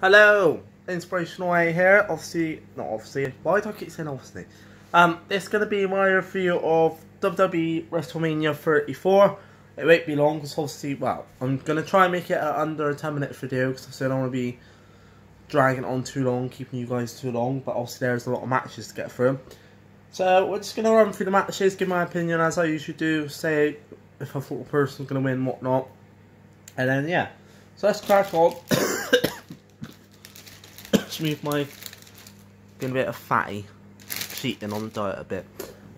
Hello, Inspirational A here. Obviously, not obviously. Why do I keep saying obviously? It's gonna be my review of WWE WrestleMania 34. It won't be long, because obviously, well, I'm gonna try and make it under a 10-minute video, because obviously I don't want to be dragging on too long, keeping you guys too long. But obviously, there's a lot of matches to get through. So we're just gonna run through the matches, give my opinion as I usually do, say if I thought a person's gonna win, whatnot, and then yeah. So let's crack on. Just move my getting a bit of fatty, cheating on the diet a bit.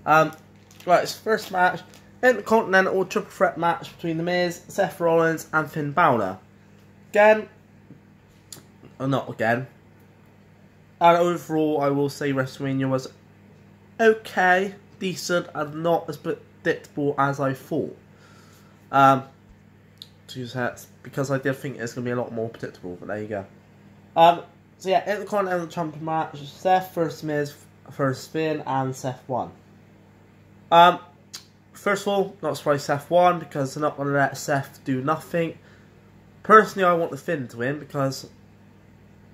Right, it's first match, Intercontinental Triple Threat match between The Miz, Seth Rollins, and Finn Balor. Again, or not again. And overall, I will say WrestleMania was okay, decent, and not as predictable as I thought. Because I did think it's going to be a lot more predictable, but there you go. So yeah, Intercontinental Champion match, Seth versus Miz, first Finn, and Seth won. First of all, not surprised Seth won, because they're not going to let Seth do nothing. Personally, I want the Finn to win, because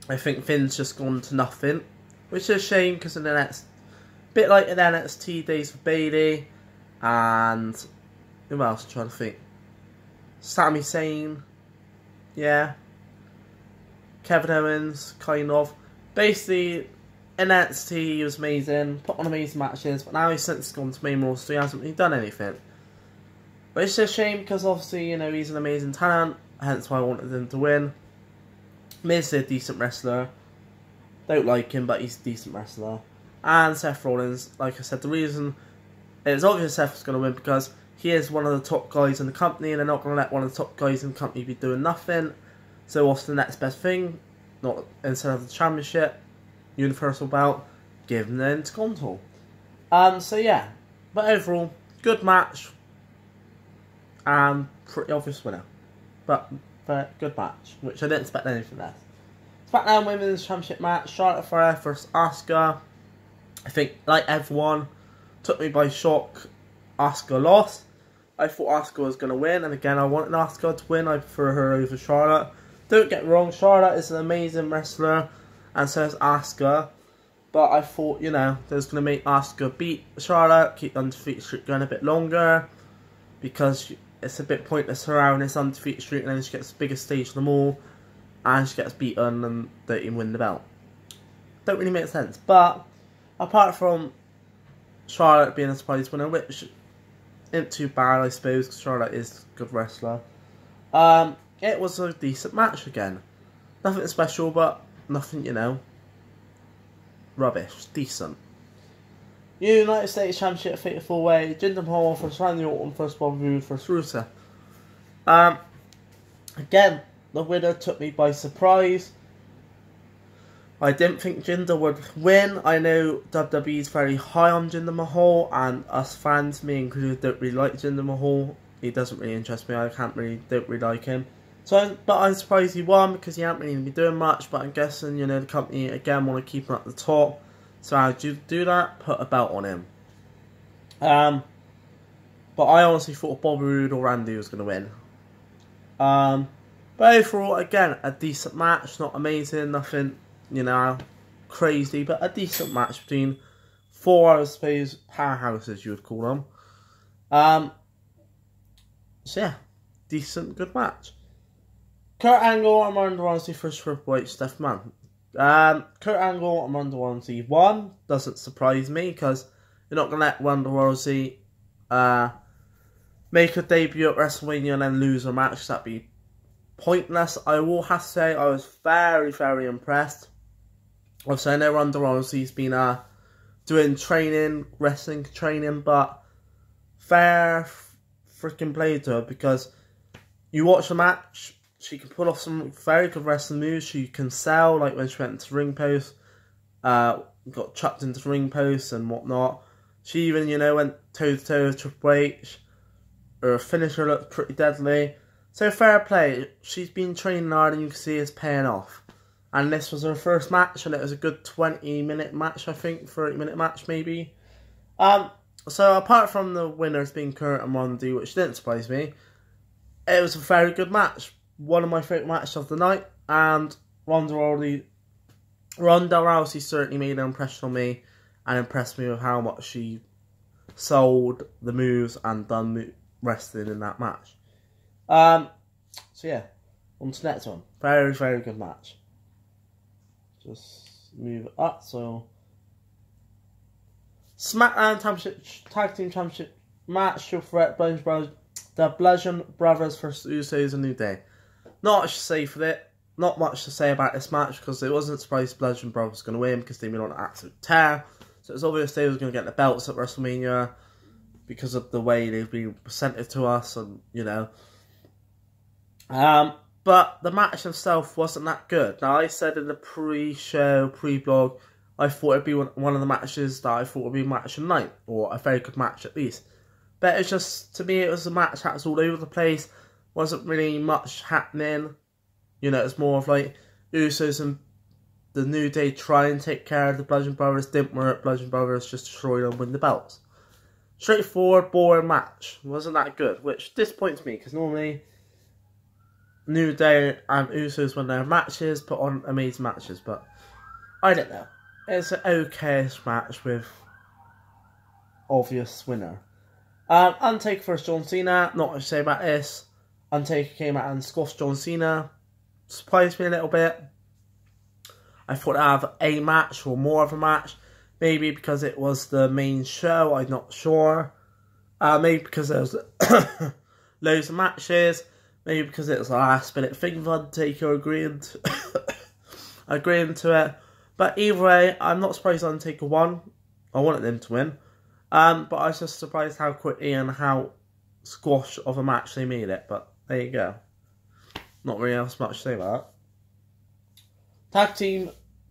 I think Finn's just gone to nothing, which is a shame, because in the next, bit like in NXT days for Bayley, and who else? I'm trying to think. Sami Zayn, yeah. Kevin Owens, kind of. Basically, in NXT he was amazing, put on amazing matches, but now he's since gone to main roster, so he hasn't really done anything. But it's a shame, because obviously, you know, he's an amazing talent, hence why I wanted him to win. Miz is a decent wrestler. Don't like him, but he's a decent wrestler. And Seth Rollins, like I said, the reason it's obvious Seth's going to win, because he is one of the top guys in the company, and they're not going to let one of the top guys in the company be doing nothing. So what's the next best thing? Not instead of the championship, universal belt, give him the Intercontinental. So yeah, but overall, good match and pretty obvious winner, but good match, which I didn't expect anything less. SmackDown Women's Championship match: Charlotte Flair versus Asuka. I think, like everyone, took me by shock. Asuka lost. I thought Asuka was going to win, and again, I wanted Asuka to win. I prefer her over Charlotte. Don't get me wrong, Charlotte is an amazing wrestler, and so is Asuka. But I thought, you know, they was going to make Asuka beat Charlotte, keep the undefeated streak going a bit longer, because it's a bit pointless her having this undefeated streak, and then she gets the biggest stage of them all, and she gets beaten and don't even win the belt. Don't really make sense, but apart from Charlotte being a surprise winner, which isn't too bad, I suppose, because Charlotte is a good wrestler. It was a decent match again. Nothing special, but nothing, you know, rubbish. Decent. United States Championship Fatal 4-Way. Jinder Mahal versus Randy Orton versus Bobby Roode versus Rusev. Again, the winner took me by surprise. I didn't think Jinder would win. I know WWE is very high on Jinder Mahal, and us fans, me included, don't really like Jinder Mahal. He doesn't really interest me. I don't really like him. So, but I'm surprised he won, because he hasn't really been doing much. But I'm guessing, you know, the company again want to keep him at the top. So how do you do that? Put a belt on him. But I honestly thought Bobby Roode or Randy was going to win. But overall, again, a decent match. Not amazing. Nothing, you know, crazy, but a decent match between four, I suppose, powerhouses, you would call them. So yeah, decent, good match. Kurt Angle and Ronda Rousey versus Triple H, Steph Man. Kurt Angle and Ronda Rousey won. Doesn't surprise me, because you're not going to let Ronda Rousey make her debut at WrestleMania and then lose her match. That'd be pointless. I will have to say I was very, very impressed. Obviously, I know Ronda Rousey's been doing training, wrestling training, but fair freaking play to her, because you watch the match, she can pull off some very good wrestling moves. She can sell, like when she went into the ring post, got chucked into the ring post and whatnot. She even, you know, went toe-to-toe with Triple H. Her finisher looked pretty deadly. So fair play, she's been training hard, and you can see it's paying off. And this was her first match, and it was a good 20-minute match, I think, 30-minute match maybe. So apart from the winners being Kurt and Randy, which didn't surprise me, it was a very good match. one of my favourite matches of the night, and Ronda Rousey certainly made an impression on me and impressed me with how much she sold the moves and done wrestling in that match. So yeah, on to the next one. Very, very good match. Just move it up, so... SmackDown Tag Team Championship match, Triple Threat, the Bludgeon Brothers versus Usos and New Day. Not much to say for it. Not much to say about this match, because it wasn't surprised Bludgeon Brothers was going to win, because they've been on an absolute tear. So it's obvious they were going to get the belts at WrestleMania because of the way they've been presented to us, and you know. But the match itself wasn't that good. Now, I said in the pre-show, pre-blog, I thought it'd be one of the matches that I thought would be match of the night, or a very good match at least. But it's just, to me, it was a match that was all over the place. Wasn't really much happening. You know, it's more of like Usos and the New Day try and take care of the Bludgeon Brothers. Didn't work. Bludgeon Brothers just destroyed and win the belts. Straightforward, boring match. Wasn't that good, which disappoints me, because normally New Day and Usos, when their matches, put on amazing matches. But I don't know. It's an okayish match with obvious winner. Undertaker versus John Cena. Not much to say about this. Undertaker came out and squashed John Cena. Surprised me a little bit. I thought I'd have a match or more of a match. Maybe because it was the main show, I'm not sure. Maybe because there was loads of matches. Maybe because it was a last minute thing of Undertaker agreeing to it. But either way, I'm not surprised Undertaker won. I wanted them to win. But I was just surprised how quickly and how squash of a match they made it. But there you go. Not really else much to say about that. Tag team,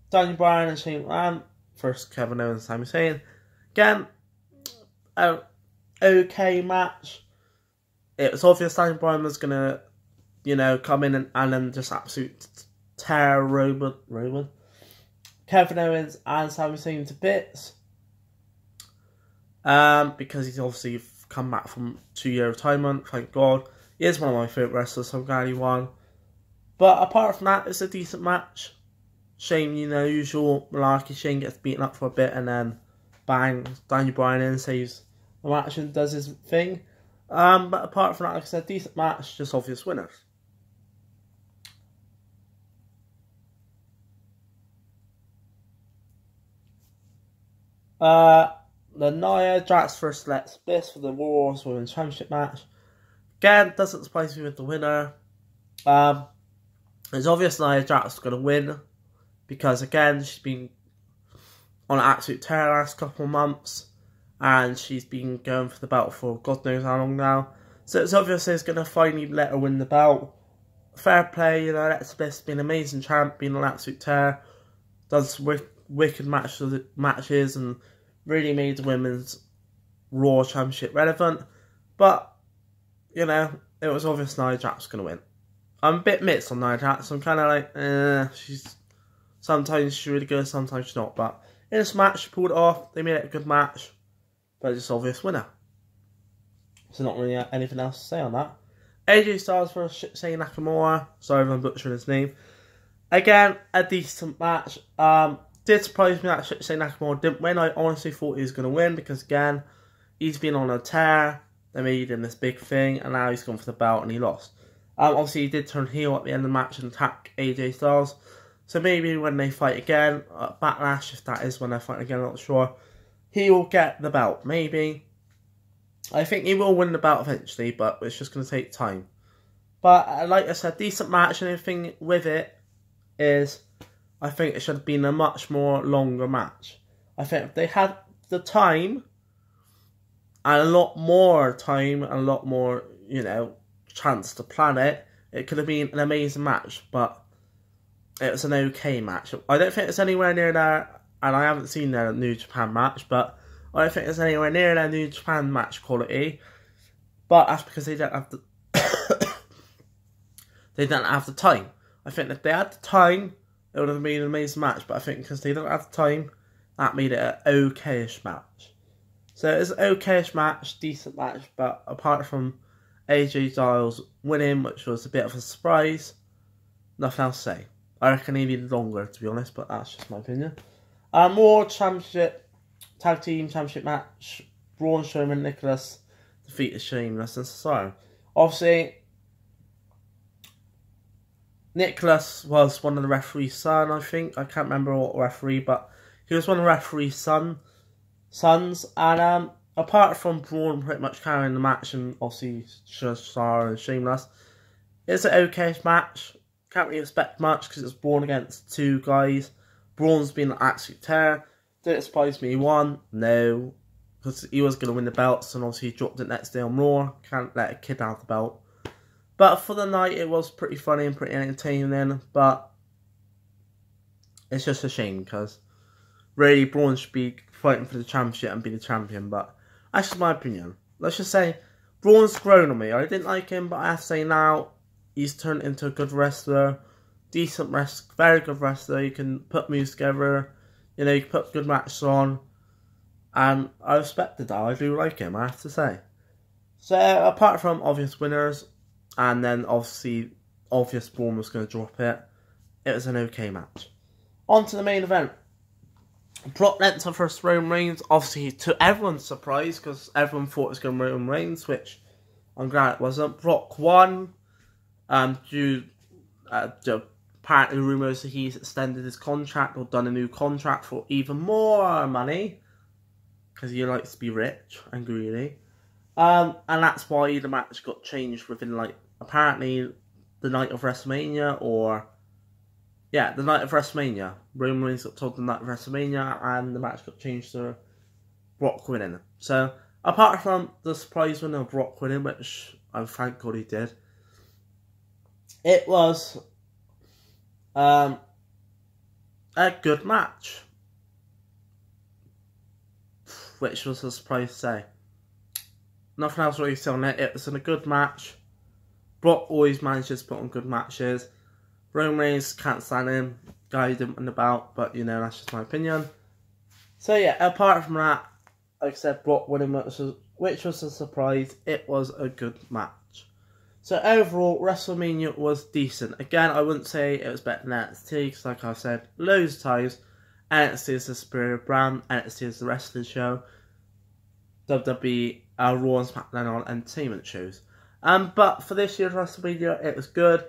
Daniel Bryan and Shane McMahon versus Kevin Owens and Sami Zayn. Again, an okay match. It was obvious Daniel Bryan was going to, you know, come in and then just absolute tear Roman. Kevin Owens and Sami Zayn to bits. Because he's obviously come back from 2-year retirement, thank God. He is one of my favourite wrestlers, so I'm glad he won. But apart from that, it's a decent match. Shame, you know, usual malarkey. Shane gets beaten up for a bit and then bang, Daniel Bryan in, saves the match and does his thing. But apart from that, like I said, decent match, just obvious winners. The Nia Jax vs. Alexa Bliss for the Raw Women's Championship match. Again, doesn't surprise me with the winner. It's obvious Nia Jax is going to win. Because again, she's been on an absolute tear the last couple of months. And she's been going for the belt for God knows how long now. So it's obvious he's going to finally let her win the belt. Fair play, you know, Alexa Bliss has been an amazing champ. Been on an absolute tear. Done some wicked matches and really made the Women's Raw Championship relevant. But, you know, it was obvious Nia Jax was going to win. I'm a bit mixed on Nia Jax. I'm kind of like, she's... Sometimes she's really good, sometimes she's not. But in this match, she pulled it off. They made it a good match. But it's just obvious winner. So not really anything else to say on that. AJ Styles versus Shane Nakamura. Sorry if I'm butchering his name. Again, a decent match. Did surprise me that Shinsuke Nakamura didn't win. I honestly thought he was going to win because, again, he's been on a tear. They made him this big thing, and now he's gone for the belt and he lost. Obviously, he did turn heel at the end of the match and attack AJ Styles. So maybe when they fight again, Backlash, if that is when they fight again, I'm not sure, he will get the belt. Maybe. I think he will win the belt eventually, but it's just going to take time. But like I said, decent match, and everything with it is... I think it should have been a much more longer match. I think if they had the time, and a lot more time, and a lot more, you know, chance to plan it, it could have been an amazing match, but it was an okay match. I don't think it's anywhere near their, and I haven't seen their New Japan match, but I don't think it's anywhere near their New Japan match quality, but that's because they don't have the, they don't have the time. I think if they had the time, it would have been an amazing match, but I think because they don't have the time, that made it an okayish match. So it's an okayish match, decent match, but apart from AJ Styles winning, which was a bit of a surprise. Nothing else to say. I reckon he needed longer, to be honest, but that's just my opinion. More championship, tag team championship match. Braun Strowman and Nicholas defeated Sheamus and Cesaro. Obviously, Nicholas was one of the referee's son, I think. I can't remember what referee, but he was one of the referee's sons. And apart from Braun pretty much carrying the match and obviously Cesaro and Sheamus, it's an okay match. Can't really expect much because it's Braun against two guys. Braun's been an absolute terror. Did it surprise me he won? No. Because he was going to win the belts and obviously he dropped it next day on Raw. Can't let a kid have the belt. But for the night it was pretty funny and pretty entertaining. But it's just a shame because really Braun should be fighting for the championship and be the champion. But that's just my opinion. Let's just say Braun's grown on me. I didn't like him, but I have to say now he's turned into a good wrestler. Decent wrestler. Very good wrestler. You can put moves together. You know, you can put good matches on. And I respected that. I do like him, I have to say. So, apart from obvious winners, and then obviously, obvious Braun was going to drop it, it was an okay match. On to the main event. Brock Lesnar versus Roman Reigns. Obviously, to everyone's surprise, because everyone thought it was going to be Roman Reigns, which I'm glad it wasn't. Brock won, due to apparently rumours that he's extended his contract or done a new contract for even more money. Because he likes to be rich and greedy. And that's why the match got changed within, like, apparently the night of WrestleMania or... Yeah, the night of WrestleMania. Roman Reigns got told the night of WrestleMania and the match got changed to Brock winning. So, apart from the surprise win of Brock winning, which I thank God he did, it was a good match. Which was a surprise to say. Nothing else really said on it. It was in a good match. Brock always manages to put on good matches. Roman Reigns, can't stand him. Guy who didn't win the belt, but you know, that's just my opinion. So yeah, apart from that, like I said, Brock winning, which was a surprise. It was a good match. So overall, WrestleMania was decent. Again, I wouldn't say it was better than NXT, because like I've said loads of times, NXT is the superior brand, NXT is the wrestling show, WWE, Raw and SmackDown are entertainment shows. But for this year's WrestleMania, it was good.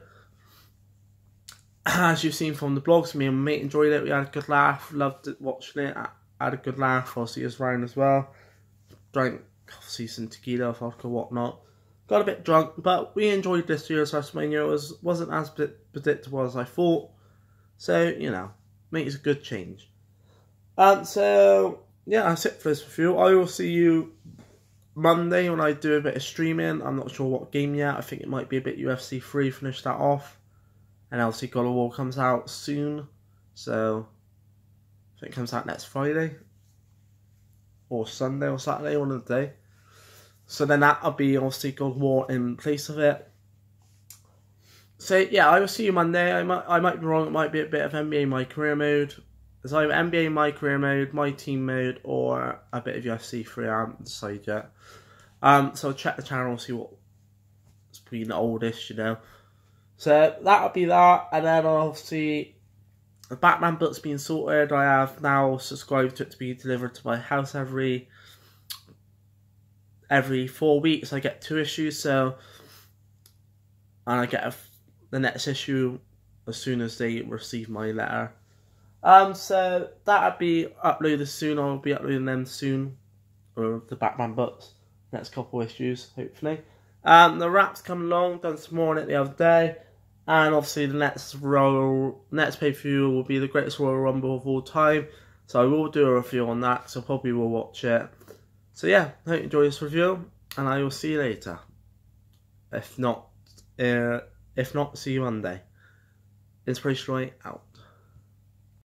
As you've seen from the blogs, me and my mate enjoyed it, we had a good laugh, loved it, watching it, I had a good laugh, obviously it was round as well. Drank, obviously some tequila, vodka, whatnot. Got a bit drunk, but we enjoyed this year's WrestleMania, it wasn't as predictable as I thought, so, you know, mate, it's a good change. So, yeah, that's it for this review. I will see you Monday when I do a bit of streaming. I'm not sure what game yet. I think it might be a bit UFC 3, finish that off. And obviously God of War comes out soon. So, I think it comes out next Friday. Or Sunday or Saturday, one of the day. So then that'll be obviously God of War in place of it. So yeah, I will see you Monday. I might be wrong, it might be a bit of NBA My Career Mode. It's either NBA My Career Mode, My Team Mode, or a bit of UFC 3, I haven't decided yet. So I'll check the channel, see what's been the oldest, you know. So that'll be that, and then obviously the Batman book's been sorted. I have now subscribed to it to be delivered to my house every 4 weeks. I get 2 issues, so, and I get the next issue as soon as they receive my letter. So that'll be uploaded soon. I'll be uploading them soon, or the Batman books, next couple issues hopefully. The wrap's coming along. Done some more on it the other day, and obviously the next pay-per-view will be the greatest Royal Rumble of all time. So I will do a review on that. So probably will watch it. So yeah, hope you enjoy this review, and I will see you later. If not, see you Monday. Inspirational Night out.